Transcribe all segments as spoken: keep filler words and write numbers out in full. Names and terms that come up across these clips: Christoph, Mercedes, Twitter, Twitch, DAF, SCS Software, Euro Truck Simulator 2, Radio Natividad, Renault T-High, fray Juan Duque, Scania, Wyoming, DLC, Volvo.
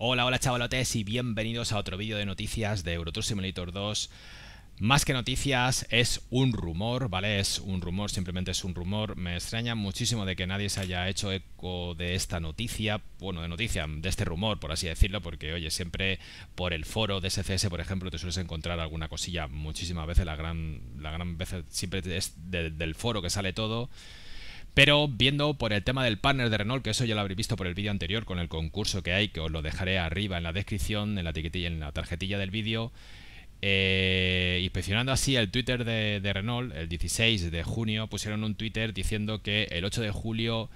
Hola, hola chavalotes y bienvenidos a otro vídeo de noticias de Euro Truck Simulator dos. Más que noticias, es un rumor, ¿vale? Es un rumor, simplemente es un rumor. Me extraña muchísimo de que nadie se haya hecho eco de esta noticia, bueno, de noticia, de este rumor, por así decirlo, porque, oye, siempre por el foro de S C S, por ejemplo, te sueles encontrar alguna cosilla muchísimas veces, la gran, la gran veces siempre es de, del foro que sale todo. Pero viendo por el tema del partner de Renault, que eso ya lo habréis visto por el vídeo anterior con el concurso que hay, que os lo dejaré arriba en la descripción, en la etiquetilla, en la tarjetilla del vídeo, eh, inspeccionando así el Twitter de, de Renault, el dieciséis de junio pusieron un Twitter diciendo que el ocho de julio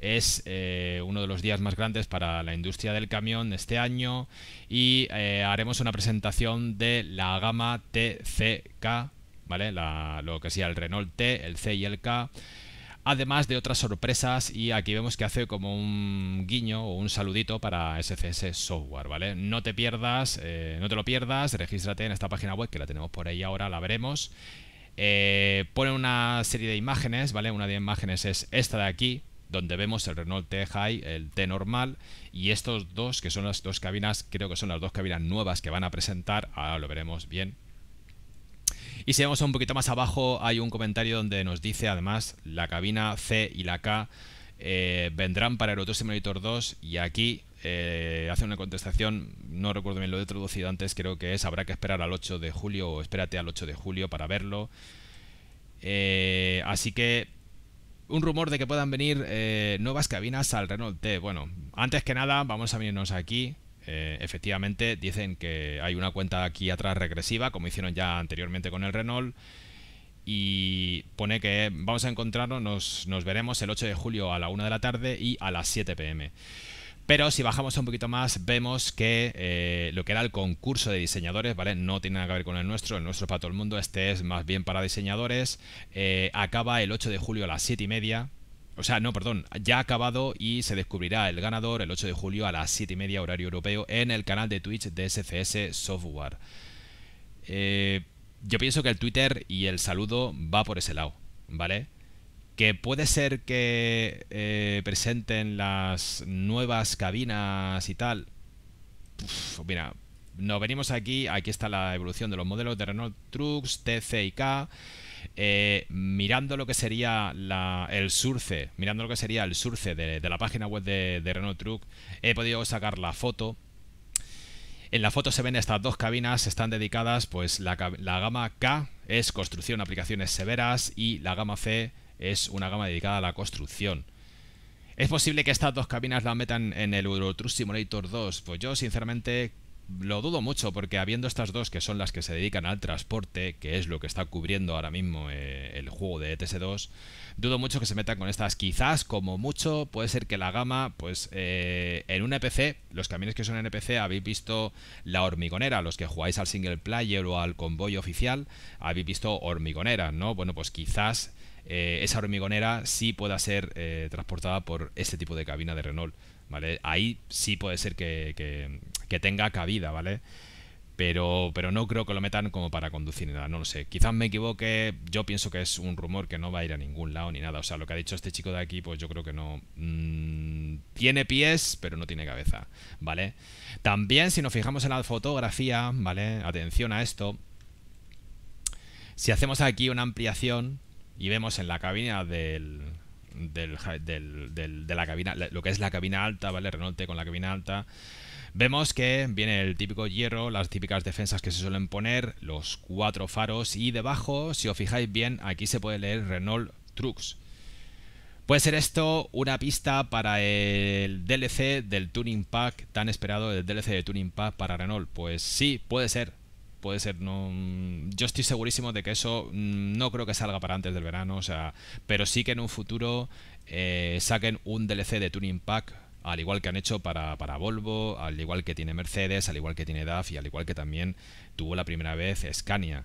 es eh, uno de los días más grandes para la industria del camión este año y eh, haremos una presentación de la gama T C K, ¿vale? La, lo que sea el Renault T, el C y el K. Además de otras sorpresas, y aquí vemos que hace como un guiño o un saludito para S C S Software, ¿vale? No te pierdas, eh, no te lo pierdas, regístrate en esta página web que la tenemos por ahí ahora, la veremos. Eh, pone una serie de imágenes, ¿vale? Una de las imágenes es esta de aquí, donde vemos el Renault T-High, el T normal, y estos dos, que son las dos cabinas, creo que son las dos cabinas nuevas que van a presentar, ahora lo veremos bien. Y si vamos un poquito más abajo hay un comentario donde nos dice además la cabina C y la K eh, vendrán para Euro Truck Simulator dos, y aquí eh, hace una contestación, no recuerdo bien, lo he traducido antes, creo que es habrá que esperar al ocho de julio o espérate al ocho de julio para verlo. Eh, así que un rumor de que puedan venir eh, nuevas cabinas al Renault T. Bueno, antes que nada vamos a venirnos aquí. Eh, efectivamente dicen que hay una cuenta aquí atrás regresiva, como hicieron ya anteriormente con el Renault, y pone que vamos a encontrarnos, nos, nos veremos el ocho de julio a la una de la tarde y a las siete pm. Pero si bajamos un poquito más vemos que eh, lo que era el concurso de diseñadores, ¿vale? No tiene nada que ver con el nuestro, el nuestro es para todo el mundo, este es más bien para diseñadores, eh, acaba el ocho de julio a las siete y media. O sea, no, perdón, ya ha acabado y se descubrirá el ganador el ocho de julio a las siete y media horario europeo en el canal de Twitch de S C S Software. Eh, yo pienso que el Twitter y el saludo va por ese lado, ¿vale? Que puede ser que eh, presenten las nuevas cabinas y tal. Uf, mira, nos venimos aquí, aquí está la evolución de los modelos de Renault Trucks, T C y K. Eh, mirando lo que sería la, el surce, mirando lo que sería el surce de, de la página web de, de Renault Truck, he podido sacar la foto. En la foto se ven estas dos cabinas, están dedicadas, pues la, la gama K es construcción, aplicaciones severas, y la gama C es una gama dedicada a la construcción. ¿Es posible que estas dos cabinas las metan en el Euro Truck Simulator dos? Pues yo sinceramente lo dudo mucho, porque habiendo estas dos que son las que se dedican al transporte, que es lo que está cubriendo ahora mismo eh, el juego de E T S dos, dudo mucho que se metan con estas. Quizás, como mucho, puede ser que la gama, pues eh, en un E P C, los camiones que son N P C, habéis visto la hormigonera, los que jugáis al single player o al convoy oficial, habéis visto hormigonera, ¿no? Bueno, pues quizás eh, esa hormigonera sí pueda ser eh, transportada por este tipo de cabina de Renault, ¿vale? Ahí sí puede ser que, que, que tenga cabida, ¿vale? Pero, pero no creo que lo metan como para conducir ni nada, no lo sé. Quizás me equivoque, yo pienso que es un rumor que no va a ir a ningún lado ni nada. O sea, lo que ha dicho este chico de aquí, pues yo creo que no... Mmm, tiene pies, pero no tiene cabeza, ¿vale? También, si nos fijamos en la fotografía, ¿vale? Atención a esto. Si hacemos aquí una ampliación y vemos en la cabina del... Del, del, del, de la cabina, lo que es la cabina alta, ¿vale? Renault T con la cabina alta. Vemos que viene el típico hierro, las típicas defensas que se suelen poner, los cuatro faros, y debajo, si os fijáis bien, aquí se puede leer Renault Trucks. Puede ser esto una pista para el D L C del Tuning Pack, tan esperado, el D L C de Tuning Pack para Renault. Pues sí, puede ser. Puede ser, no, yo estoy segurísimo de que eso no creo que salga para antes del verano, o sea, pero sí que en un futuro eh, saquen un D L C de Tuning Pack, al igual que han hecho para, para Volvo, al igual que tiene Mercedes, al igual que tiene D A F y al igual que también tuvo la primera vez Scania.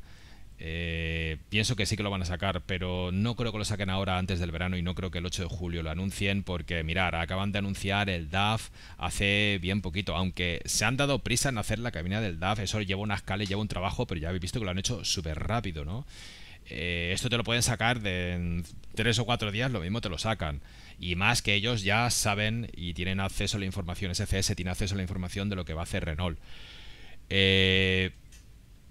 Eh, pienso que sí que lo van a sacar, pero no creo que lo saquen ahora antes del verano y no creo que el ocho de julio lo anuncien, porque mirar, acaban de anunciar el D A F hace bien poquito, aunque se han dado prisa en hacer la cabina del D A F, eso lleva unas cales, lleva un trabajo, pero ya habéis visto que lo han hecho súper rápido, ¿no? eh, esto te lo pueden sacar de, en tres o cuatro días, lo mismo te lo sacan. Y más que ellos ya saben y tienen acceso a la información, S C S tiene acceso a la información de lo que va a hacer Renault. Eh,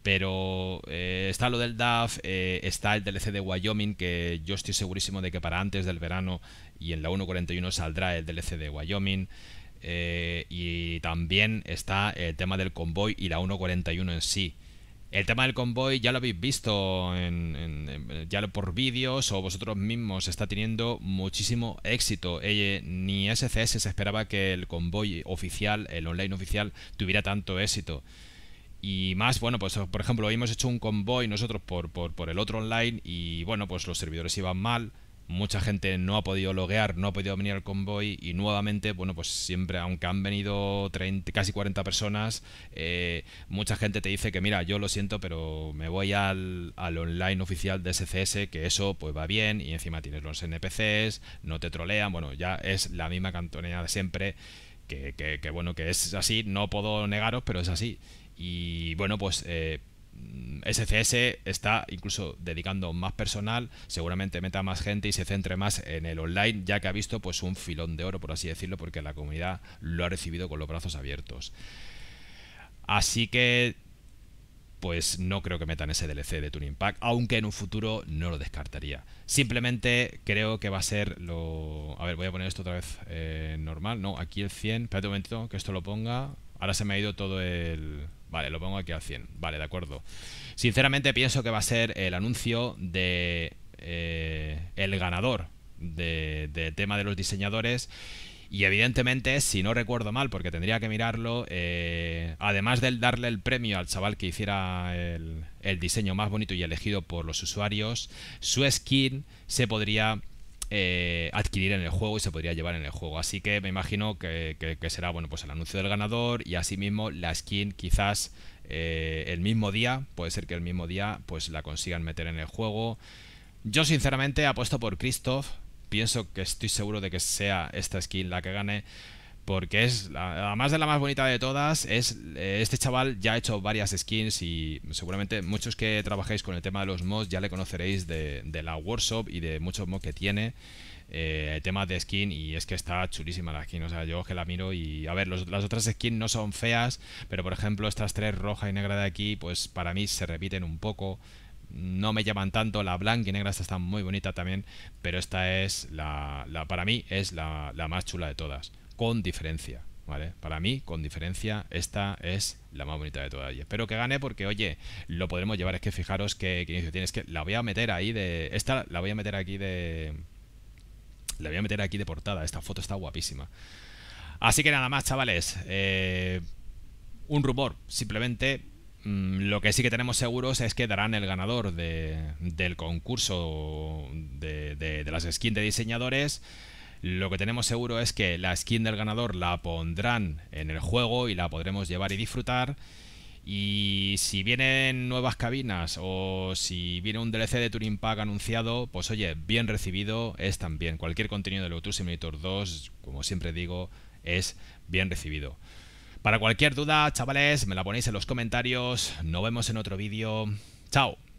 pero eh, está lo del D A F, eh, está el D L C de Wyoming, que yo estoy segurísimo de que para antes del verano y en la uno punto cuarenta y uno saldrá el D L C de Wyoming. Eh, y también está el tema del convoy y la uno punto cuarenta y uno en sí. El tema del convoy ya lo habéis visto en, en, en, ya por vídeos o vosotros mismos, está teniendo muchísimo éxito. Eh, ni S C S se esperaba que el convoy oficial, el online oficial, tuviera tanto éxito. Y más, bueno, pues por ejemplo, hoy hemos hecho un convoy nosotros por, por, por el otro online y bueno, pues los servidores iban mal. Mucha gente no ha podido loguear, no ha podido venir al convoy y nuevamente, bueno, pues siempre, aunque han venido treinta, casi cuarenta personas, eh, mucha gente te dice que mira, yo lo siento, pero me voy al, al online oficial de S C S, que eso pues va bien y encima tienes los N P Cs, no te trolean, bueno, ya es la misma cantonera de siempre, que, que, que bueno, que es así, no puedo negaros, pero es así. Y bueno, pues... Eh, S C S está incluso dedicando más personal, seguramente meta más gente y se centre más en el online, ya que ha visto pues un filón de oro, por así decirlo, porque la comunidad lo ha recibido con los brazos abiertos. Así que pues no creo que metan ese D L C de Tuning Pack, aunque en un futuro no lo descartaría. Simplemente creo que va a ser lo... A ver, voy a poner esto otra vez eh, normal. No, aquí el cien. Espérate un momentito que esto lo ponga. Ahora se me ha ido todo el... Vale, lo pongo aquí al cien. Vale, de acuerdo. Sinceramente pienso que va a ser el anuncio de eh, el ganador de, de tema de los diseñadores. Y evidentemente, si no recuerdo mal, porque tendría que mirarlo, eh, además del darle el premio al chaval que hiciera el, el diseño más bonito y elegido por los usuarios, su skin se podría... Eh, adquirir en el juego y se podría llevar en el juego. Así que me imagino que, que, que será, bueno, pues el anuncio del ganador y asimismo la skin quizás eh, el mismo día, puede ser que el mismo día pues la consigan meter en el juego. Yo sinceramente apuesto por Christoph, pienso que estoy seguro de que sea esta skin la que gane, porque es, la, además de la más bonita de todas, es este chaval ya ha hecho varias skins y seguramente muchos que trabajéis con el tema de los mods ya le conoceréis de, de la workshop y de muchos mods que tiene, eh, temas de skin, y es que está chulísima la skin, o sea, yo que la miro y a ver, los, las otras skins no son feas, pero por ejemplo estas tres, roja y negra de aquí, pues para mí se repiten un poco, no me llaman tanto. La blanca y negra esta está muy bonita también, pero esta es la, la para mí es la, la más chula de todas. Con diferencia, ¿vale? Para mí, con diferencia, esta es la más bonita de todas. Y espero que gane porque, oye, lo podremos llevar. Es que fijaros que, que inicio tienes que... La voy a meter ahí de... Esta la voy a meter aquí de... La voy a meter aquí de portada. Esta foto está guapísima. Así que nada más, chavales. Eh, un rumor. Simplemente, mmm, lo que sí que tenemos seguros es que darán el ganador de, del concurso de, de, de las skins de diseñadores. Lo que tenemos seguro es que la skin del ganador la pondrán en el juego y la podremos llevar y disfrutar. Y si vienen nuevas cabinas o si viene un D L C de Touring Pack anunciado, pues oye, bien recibido es también. Cualquier contenido de Euro Truck Simulator dos, como siempre digo, es bien recibido. Para cualquier duda, chavales, me la ponéis en los comentarios. Nos vemos en otro vídeo. ¡Chao!